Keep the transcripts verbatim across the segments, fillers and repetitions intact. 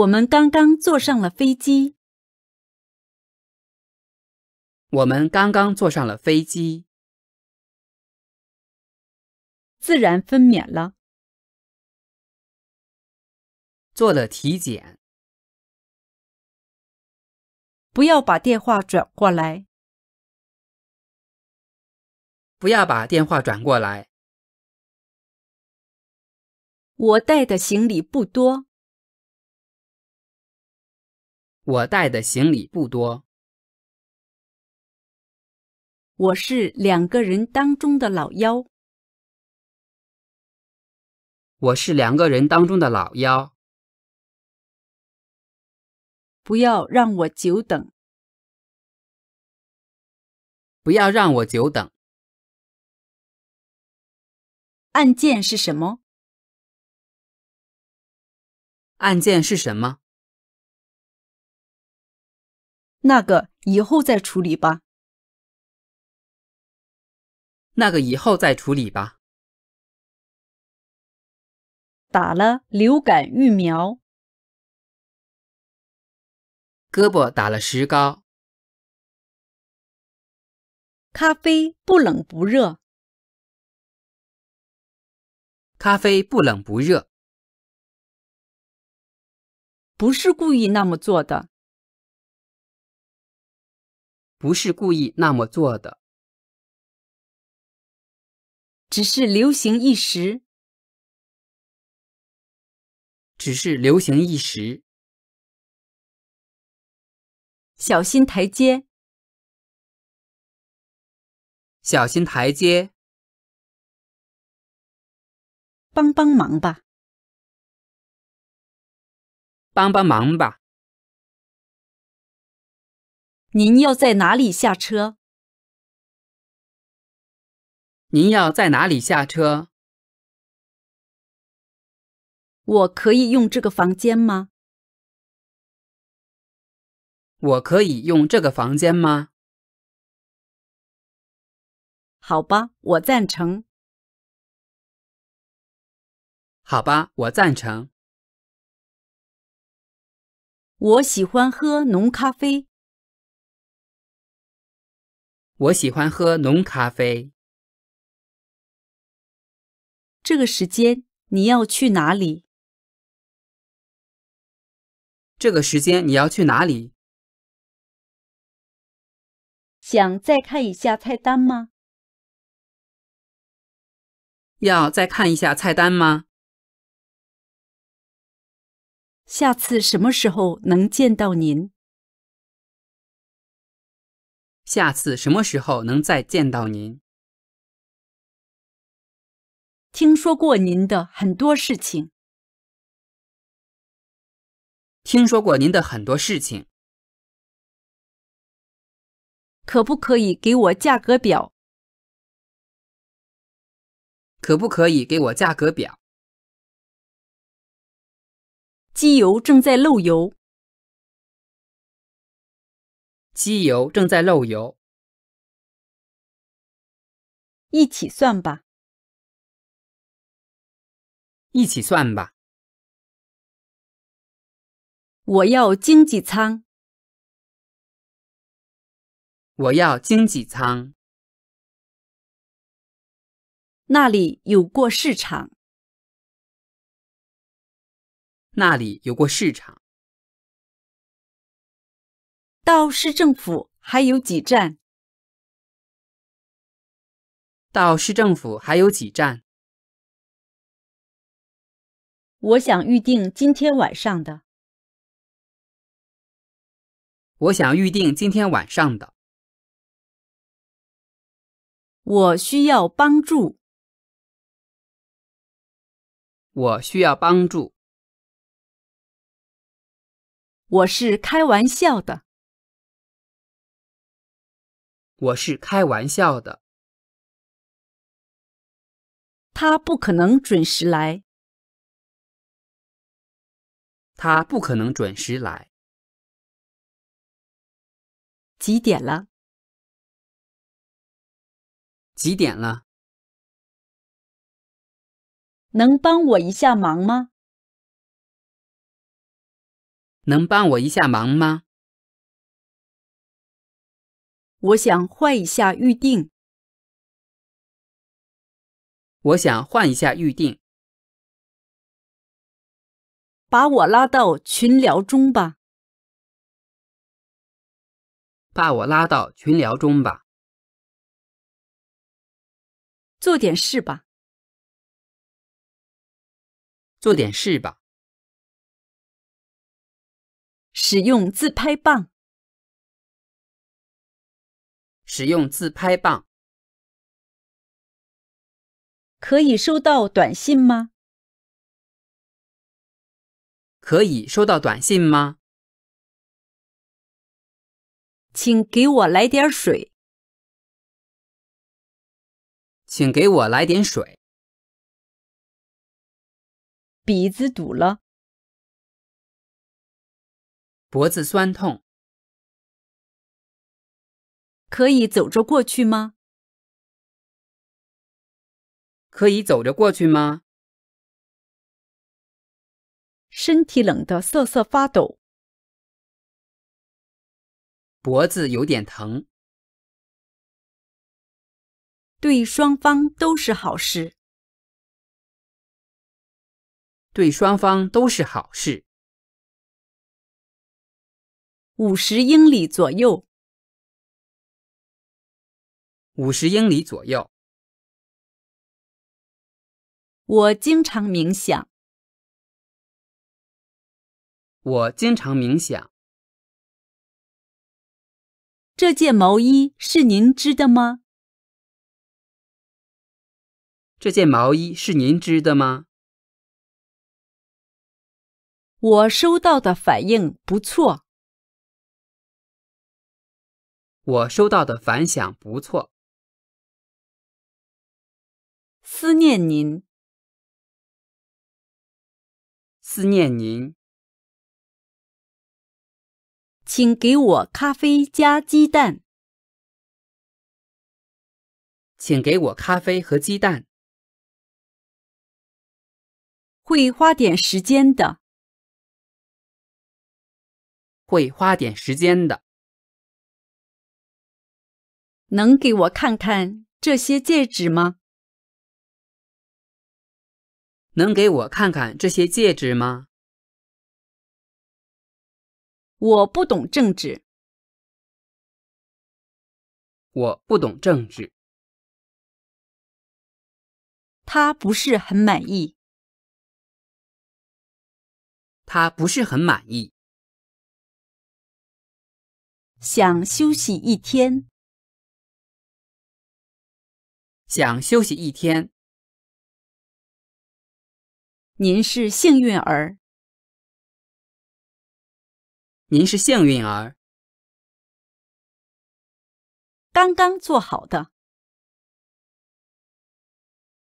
我们刚刚坐上了飞机。我们刚刚坐上了飞机。自然分娩了。做了体检。不要把电话转过来。不要把电话转过来。我带的行李不多。我带的行李不多。我是两个人当中的老幺。我是两个人当中的老幺。不要让我久等。不要让我久等。案件是什么？案件是什么？那个以后再处理吧。那个以后再处理吧。打了流感疫苗。胳膊打了石膏。咖啡不冷不热。咖啡不冷不热。不是故意那么做的。不是故意那么做的。只是流行一时。只是流行一时。小心台阶。小心台阶。帮帮忙吧。帮帮忙吧。您要在哪里下车？您要在哪里下车？我可以用这个房间吗？我可以用这个房间吗？好吧，我赞成。好吧，我赞成。我喜欢喝浓咖啡。我喜欢喝浓咖啡。这个时间你要去哪里？这个时间你要去哪里？想再看一下菜单吗？要再看一下菜单吗？下次什么时候能见到您？下次什么时候能再见到您？听说过您的很多事情。听说过您的很多事情。可不可以给我价格表？可不可以给我价格表？机油正在漏油。机油正在漏油。一起算吧。一起算吧。我要经济舱。我要经济舱。那里有过市场。那里有过市场。到市政府还有几站？到市政府还有几站？我想预定今天晚上的。我想预定今天晚上的。我需要帮助。我需要帮助。我是开玩笑的。我是开玩笑的。他不可能准时来。他不可能准时来。几点了？几点了？能帮我一下忙吗？能帮我一下忙吗？我想换一下预定。我想换一下预定。把我拉到群聊中吧。把我拉到群聊中吧。做点事吧。做点事吧。使用自拍棒。使用自拍棒。可以收到短信吗？可以收到短信吗？请给我来点水。请给我来点水。鼻子堵了。脖子酸痛。可以走着过去吗？可以走着过去吗？身体冷得瑟瑟发抖。脖子有点疼。对双方都是好事。对双方都是好事。五十英里左右。五十英里左右。我经常冥想。我经常冥想。这件毛衣是您织的吗？这件毛衣是您织的吗？我收到的反应不错。我收到的反响不错。思念您。思念您。请给我咖啡加鸡蛋。请给我咖啡和鸡蛋。会花点时间的。会花点时间的。能给我看看这些戒指吗？能给我看看这些戒指吗？我不懂政治。我不懂政治。他不是很满意。他不是很满意。想休息一天。想休息一天。您是幸运儿。您是幸运儿。刚刚做好的。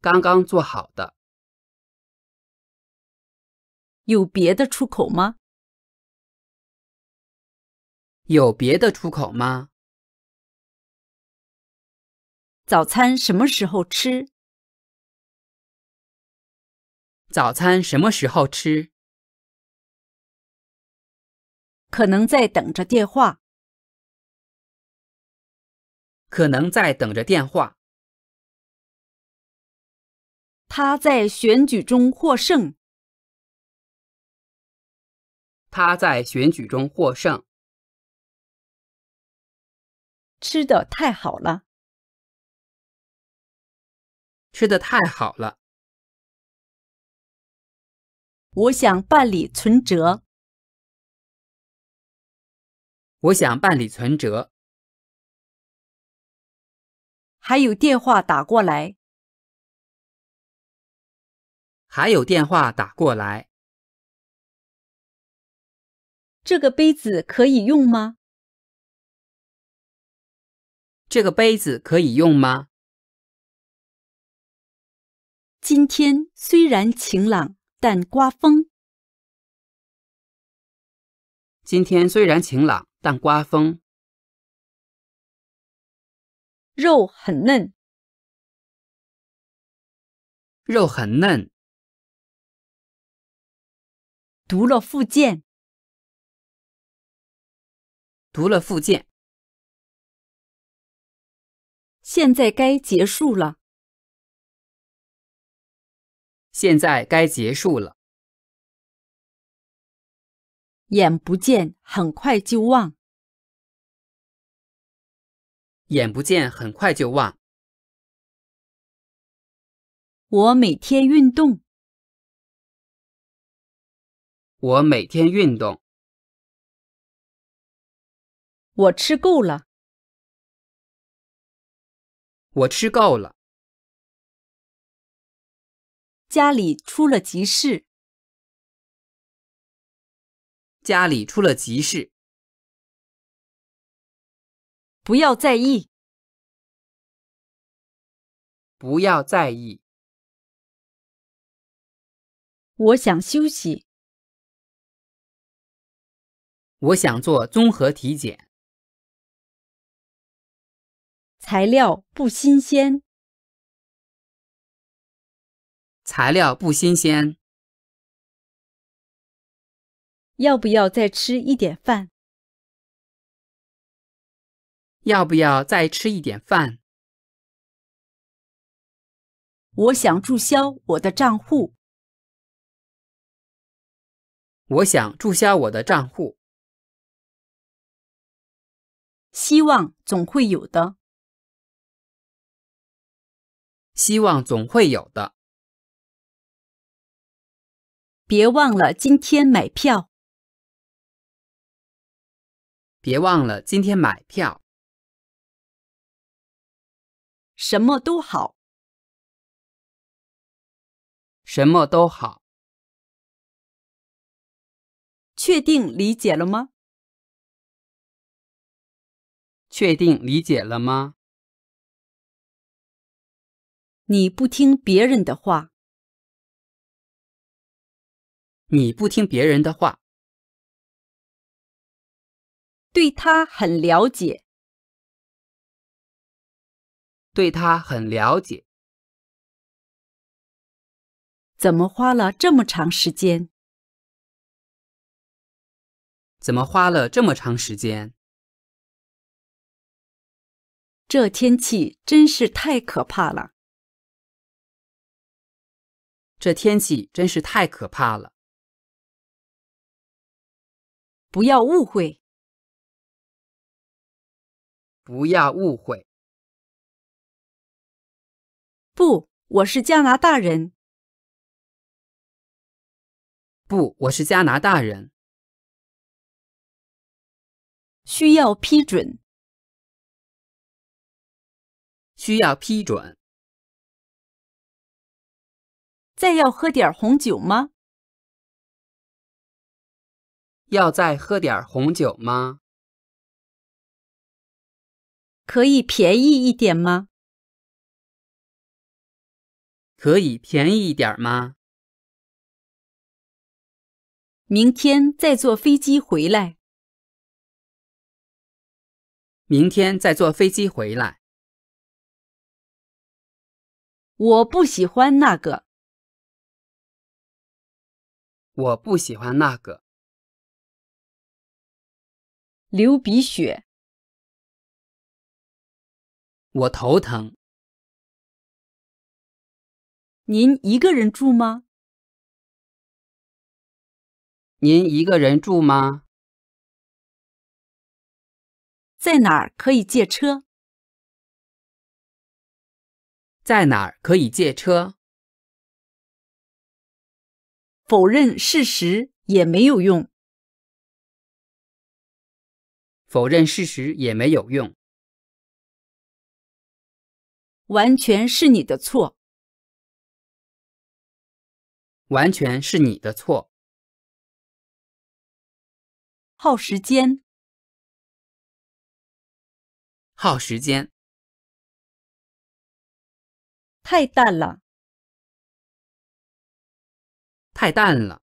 刚刚做好的。有别的出口吗？有别的出口吗？早餐什么时候吃？早餐什么时候吃？可能在等着电话。可能在等着电话。他在选举中获胜。他在选举中获胜。吃得太好了。吃得太好了。我想办理存折。我想办理存折。还有电话打过来。还有电话打过来。这个杯子可以用吗？这个杯子可以用吗？今天虽然晴朗，但刮风。今天虽然晴朗，但刮风。肉很嫩。肉很嫩。读了附件。读了附件。现在该结束了。现在该结束了。眼不见，很快就忘。眼不见，很快就忘。我每天运动。我每天运动。我吃够了。我吃够了。家里出了急事。家里出了急事。不要在意。不要在意。我想休息。我想做综合体检。材料不新鲜。材料不新鲜。要不要再吃一点饭？要不要再吃一点饭？我想注销我的账户。我想注销我的账户。希望总会有的。希望总会有的。别忘了今天买票。别忘了今天买票。什么都好。什么都好。确定理解了吗？确定理解了吗？你不听别人的话。你不听别人的话。对他很了解。对他很了解。怎么花了这么长时间？怎么花了这么长时间？这天气真是太可怕了。这天气真是太可怕了。不要误会。不要误会。不，我是加拿大人。不，我是加拿大人。需要批准。需要批准。再要喝点红酒吗？要再喝点红酒吗？可以便宜一点吗？可以便宜一点吗？明天再坐飞机回来。明天再坐飞机回来。我不喜欢那个。我不喜欢那个。流鼻血。我头疼。您一个人住吗？您一个人住吗？在哪儿可以借车？在哪儿可以借车？否认事实也没有用。否认事实也没有用。完全是你的错。完全是你的错。耗时间。耗时间。太淡了。太淡了。